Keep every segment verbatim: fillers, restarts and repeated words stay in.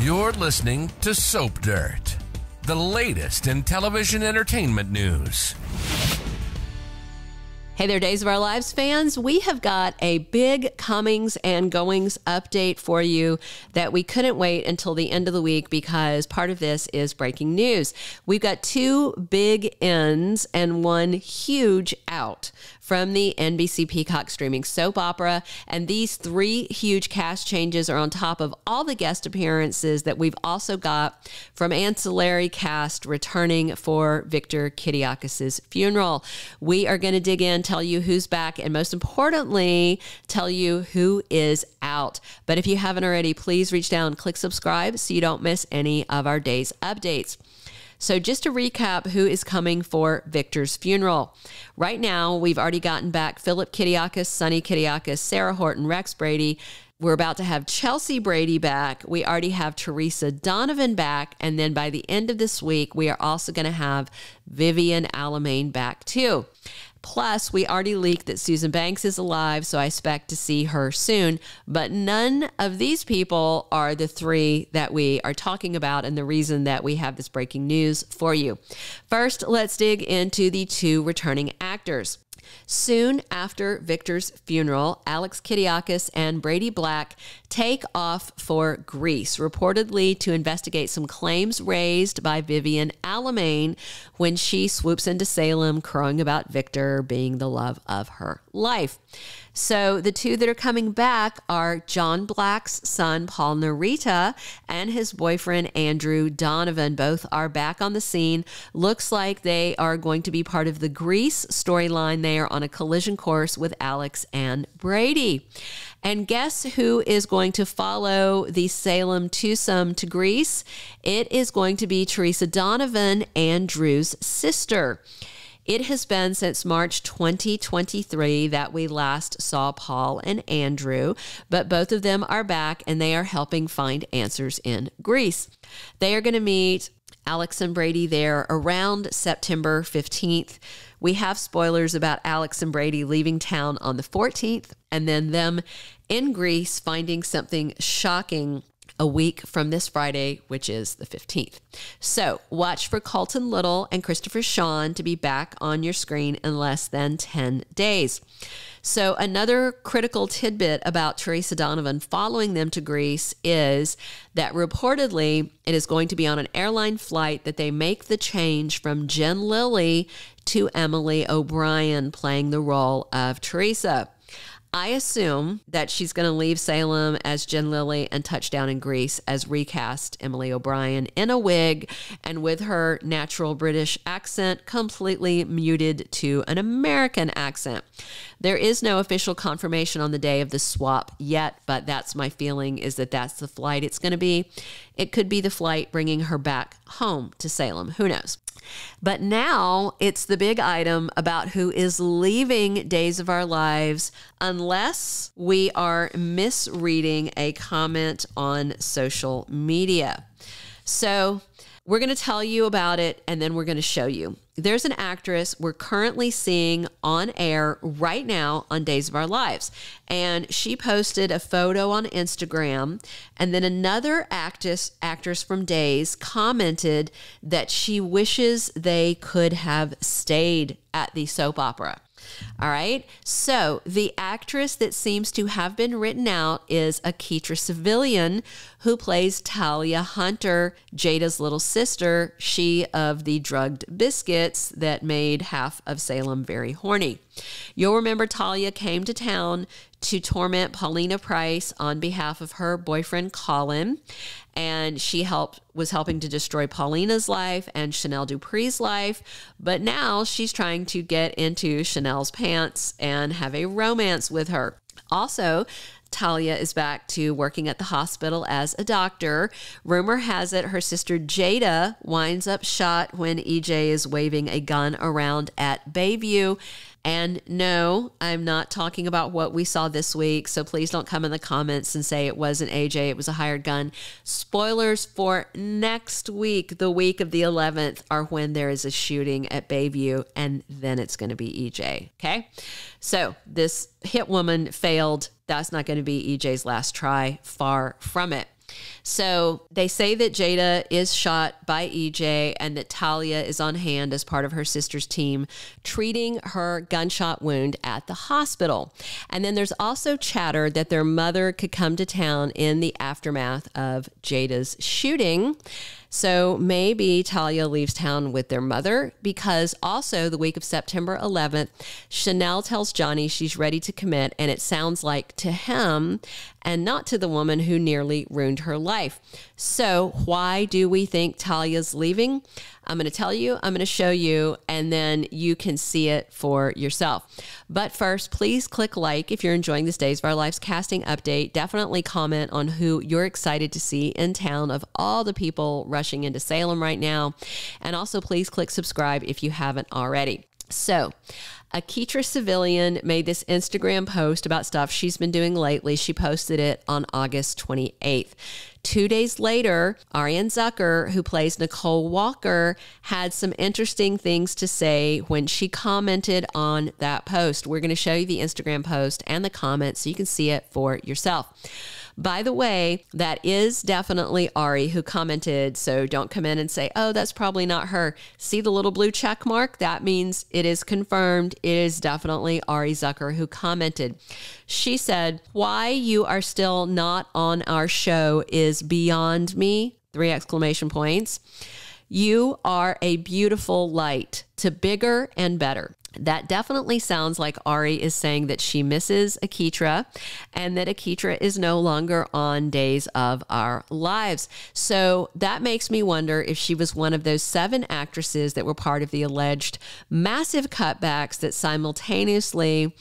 You're listening to Soap Dirt, the latest in television entertainment news. Hey there, Days of Our Lives fans. We have got a big comings and goings update for you that we couldn't wait until the end of the week because part of this is breaking news. We've got two big ins and one huge out from the N B C Peacock streaming soap opera. And these three huge cast changes are on top of all the guest appearances that we've also got from ancillary cast returning for Victor Kiriakis' funeral. We are going to dig in, tell you who's back, and most importantly, tell you who is out. But if you haven't already, please reach down, click subscribe so you don't miss any of our day's updates. So just to recap who is coming for Victor's funeral. Right now, we've already gotten back Philip Kiriakis, Sonny Kiriakis, Sarah Horton, Rex Brady. We're about to have Chelsea Brady back. We already have Theresa Donovan back. And then by the end of this week, we are also going to have Vivian Alamain back too. Plus, we already leaked that Susan Banks is alive, so I expect to see her soon. But none of these people are the three that we are talking about and the reason that we have this breaking news for you. First, let's dig into the two returning actors. Soon after Victor's funeral, Alex Kiriakis and Brady Black take off for Greece, reportedly to investigate some claims raised by Vivian Alamain when she swoops into Salem, crowing about Victor being the love of her life. So the two that are coming back are John Black's son, Paul Narita, and his boyfriend, Andrew Donovan. Both are back on the scene. Looks like they are going to be part of the Grease storyline. They are on a collision course with Alex and Brady. And guess who is going to follow the Salem twosome to Greece? It is going to be Theresa Donovan, Andrew's sister. It has been since March twenty twenty-three that we last saw Paul and Andrew, but both of them are back and they are helping find answers in Greece. They are going to meet Alex and Brady there around September fifteenth. We have spoilers about Alex and Brady leaving town on the fourteenth and then them in Greece finding something shocking a week from this Friday, which is the fifteenth. So watch for Colton Little and Christopher Sean to be back on your screen in less than ten days. So another critical tidbit about Theresa Donovan following them to Greece is that reportedly it is going to be on an airline flight that they make the change from Jen Lilley to Emily O'Brien playing the role of Theresa. I assume that she's going to leave Salem as Jen Lilley and touch down in Greece as recast Emily O'Brien in a wig and with her natural British accent completely muted to an American accent. There is no official confirmation on the day of the swap yet, but that's my feeling is that that's the flight it's going to be. It could be the flight bringing her back home to Salem. Who knows? But now it's the big item about who is leaving Days of Our Lives, unless we are misreading a comment on social media. So we're going to tell you about it, and then we're going to show you. There's an actress we're currently seeing on air right now on Days of Our Lives, and she posted a photo on Instagram, and then another actress, actress from Days commented that she wishes they could have stayed at the soap opera. All right. So the actress that seems to have been written out is Aketra Sevillian, who plays Talia Hunter, Jada's little sister, she of the drugged biscuits that made half of Salem very horny. You'll remember Talia came to town to torment Paulina Price on behalf of her boyfriend, Colin. And she helped was helping to destroy Paulina's life and Chanel Dupree's life. But now she's trying to get into Chanel's pants and have a romance with her. Also, Talia is back to working at the hospital as a doctor. Rumor has it her sister Jada winds up shot when E J is waving a gun around at Bayview. And no, I'm not talking about what we saw this week, so please don't come in the comments and say it wasn't A J, it was a hired gun. Spoilers for next week, the week of the eleventh, are when there is a shooting at Bayview, and then it's going to be E J, okay? So this hit woman failed. That's not going to be E J's last try. Far from it. So they say that Jada is shot by E J and that Talia is on hand as part of her sister's team treating her gunshot wound at the hospital. And then there's also chatter that their mother could come to town in the aftermath of Jada's shooting. So maybe Talia leaves town with their mother, because also the week of September eleventh, Chanel tells Johnny she's ready to commit, and it sounds like to him and not to the woman who nearly ruined her life. So why do we think Talia's leaving? I'm going to tell you, I'm going to show you, and then you can see it for yourself. But first, please click like if you're enjoying this Days of Our Lives casting update. Definitely comment on who you're excited to see in town of all the people rushing into Salem right now. And also please click subscribe if you haven't already. So Aketra Sevillian made this Instagram post about stuff she's been doing lately. She posted it on August twenty-eighth. Two days later, Arianne Zucker, who plays Nicole Walker, had some interesting things to say when she commented on that post. We're going to show you the Instagram post and the comments so you can see it for yourself. By the way, that is definitely Ari who commented, so don't come in and say, oh, that's probably not her. See the little blue check mark? That means it is confirmed. It is definitely Ari Zucker who commented. She said, "Why you are still not on our show is beyond me," three exclamation points. "You are a beautiful light to bigger and better." That definitely sounds like Ari is saying that she misses Aketra and that Aketra is no longer on Days of Our Lives. So that makes me wonder if she was one of those seven actresses that were part of the alleged massive cutbacks that simultaneously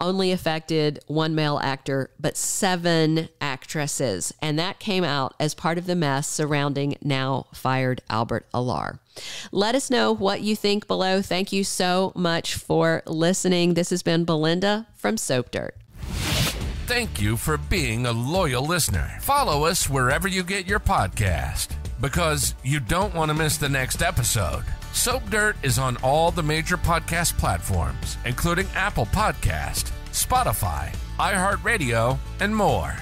only affected one male actor, but seven actresses. And that came out as part of the mess surrounding now fired Albert Allar. Let us know what you think below. Thank you so much for listening. This has been Belinda from Soap Dirt. Thank you for being a loyal listener. Follow us wherever you get your podcast, because you don't want to miss the next episode. Soap Dirt is on all the major podcast platforms, including Apple Podcast, Spotify, iHeartRadio, and more.